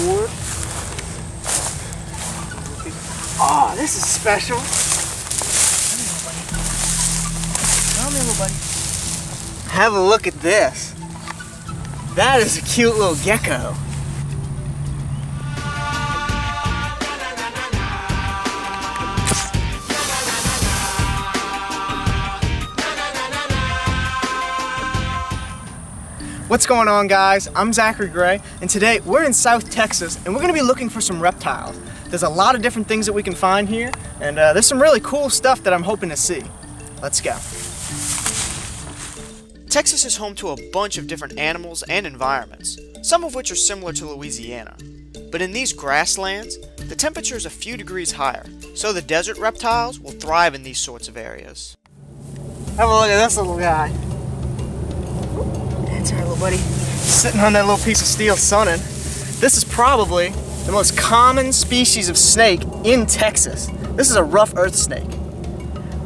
Whoop. Oh, this is special. Come here, little buddy. Have a look at this. That is a cute little gecko. What's going on, guys? I'm Zachary Gray, and today we're in South Texas, and we're going to be looking for some reptiles. There's a lot of different things that we can find here, and there's some really cool stuff that I'm hoping to see. Let's go. Texas is home to a bunch of different animals and environments, some of which are similar to Louisiana. But in these grasslands, the temperature is a few degrees higher, so the desert reptiles will thrive in these sorts of areas. Have a look at this little guy. That's our little buddy, sitting on that little piece of steel sunning. This is probably the most common species of snake in Texas. This is a rough earth snake.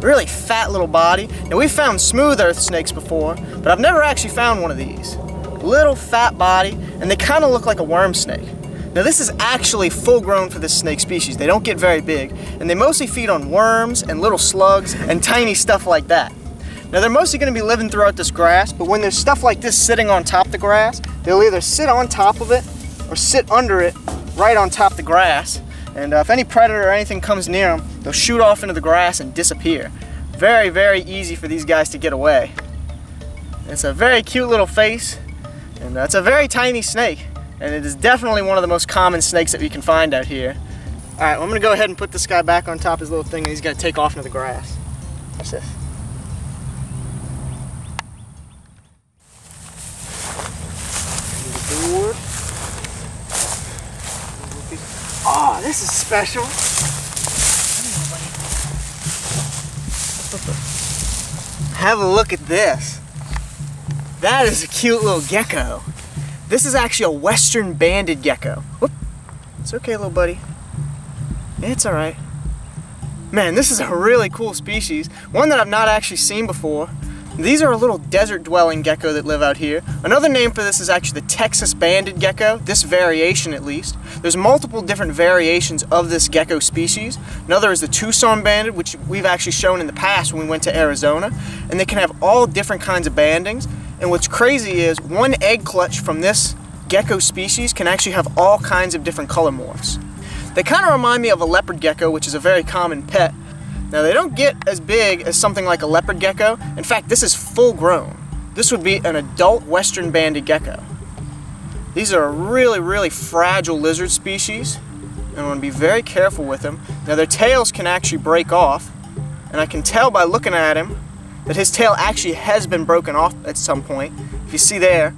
Really fat little body. Now we've found smooth earth snakes before, but I've never actually found one of these. Little fat body, and they kind of look like a worm snake. Now this is actually full grown for this snake species. They don't get very big, and they mostly feed on worms and little slugs and tiny stuff like that. Now they're mostly going to be living throughout this grass, but when there's stuff like this sitting on top of the grass, they'll either sit on top of it or sit under it right on top of the grass. And if any predator or anything comes near them, they'll shoot off into the grass and disappear. Very, very easy for these guys to get away. It's a very cute little face, and it's a very tiny snake, and it is definitely one of the most common snakes that we can find out here. All right, well, I'm going to go ahead and put this guy back on top of his little thing, and he's going to take off into the grass. What's this? Oh, this is special. Have a look at this. That is a cute little gecko. This is actually a western banded gecko. Whoop. It's okay, little buddy. It's all right. Man, this is a really cool species, one that I've not actually seen before. These are a little desert-dwelling gecko that live out here. Another name for this is actually the Texas banded gecko, this variation at least. There's multiple different variations of this gecko species. Another is the Tucson banded, which we've actually shown in the past when we went to Arizona. And they can have all different kinds of bandings. And what's crazy is one egg clutch from this gecko species can actually have all kinds of different color morphs. They kind of remind me of a leopard gecko, which is a very common pet. Now they don't get as big as something like a leopard gecko. In fact, this is full grown. This would be an adult western banded gecko. These are a really, really fragile lizard species, and I want to be very careful with them. Now their tails can actually break off, and I can tell by looking at him that his tail actually has been broken off at some point. If you see there,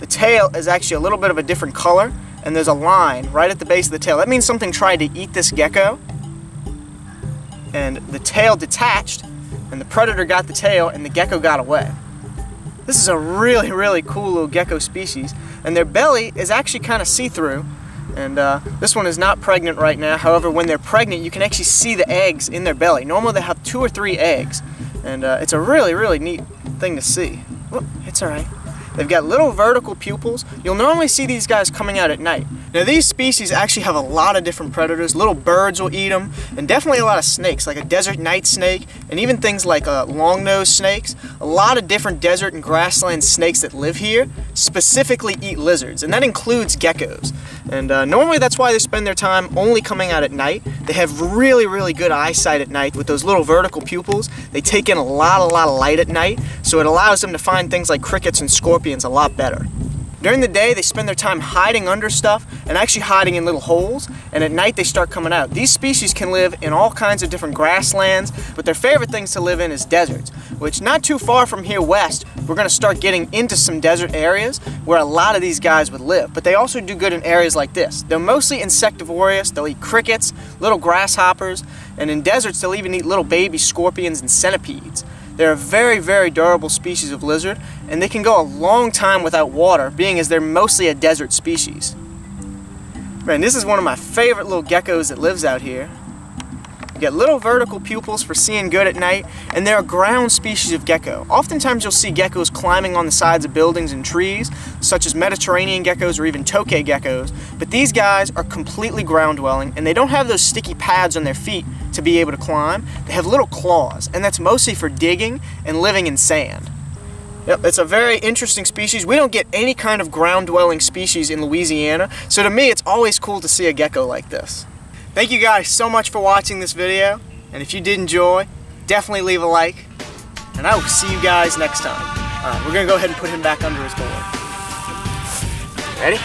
the tail is actually a little bit of a different color, and there's a line right at the base of the tail. That means something tried to eat this gecko, and the tail detached, and the predator got the tail, and the gecko got away. This is a really, really cool little gecko species, and their belly is actually kind of see-through, and this one is not pregnant right now. However, when they're pregnant, you can actually see the eggs in their belly. Normally, they have 2 or 3 eggs, and it's a really, really neat thing to see. Well, it's all right. They've got little vertical pupils. You'll normally see these guys coming out at night. Now these species actually have a lot of different predators. Little birds will eat them, and definitely a lot of snakes, like a desert night snake, and even things like long-nosed snakes. A lot of different desert and grassland snakes that live here specifically eat lizards, and that includes geckos. And normally that's why they spend their time only coming out at night. They have really, really good eyesight at night with those little vertical pupils. They take in a lot of light at night, so it allows them to find things like crickets and scorpions a lot better. During the day, they spend their time hiding under stuff and actually hiding in little holes, and at night they start coming out. These species can live in all kinds of different grasslands, but their favorite things to live in is deserts, which not too far from here west, we're going to start getting into some desert areas where a lot of these guys would live, but they also do good in areas like this. They're mostly insectivorous. They'll eat crickets, little grasshoppers, and in deserts they'll even eat little baby scorpions and centipedes. They're a very, very durable species of lizard, and they can go a long time without water, being as they're mostly a desert species. Man, this is one of my favorite little geckos that lives out here. They got little vertical pupils for seeing good at night, and they're a ground species of gecko. Oftentimes you'll see geckos climbing on the sides of buildings and trees, such as Mediterranean geckos or even tokay geckos, but these guys are completely ground dwelling, and they don't have those sticky pads on their feet to be able to climb. They have little claws, and that's mostly for digging and living in sand. Yep, it's a very interesting species. We don't get any kind of ground-dwelling species in Louisiana, so to me it's always cool to see a gecko like this. Thank you guys so much for watching this video, and if you did enjoy, definitely leave a like, and I will see you guys next time. Alright, we're going to go ahead and put him back under his board. Ready?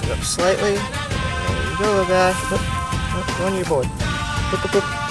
Sit up slightly. There you go, guys. Look, on your board. Look, look, look.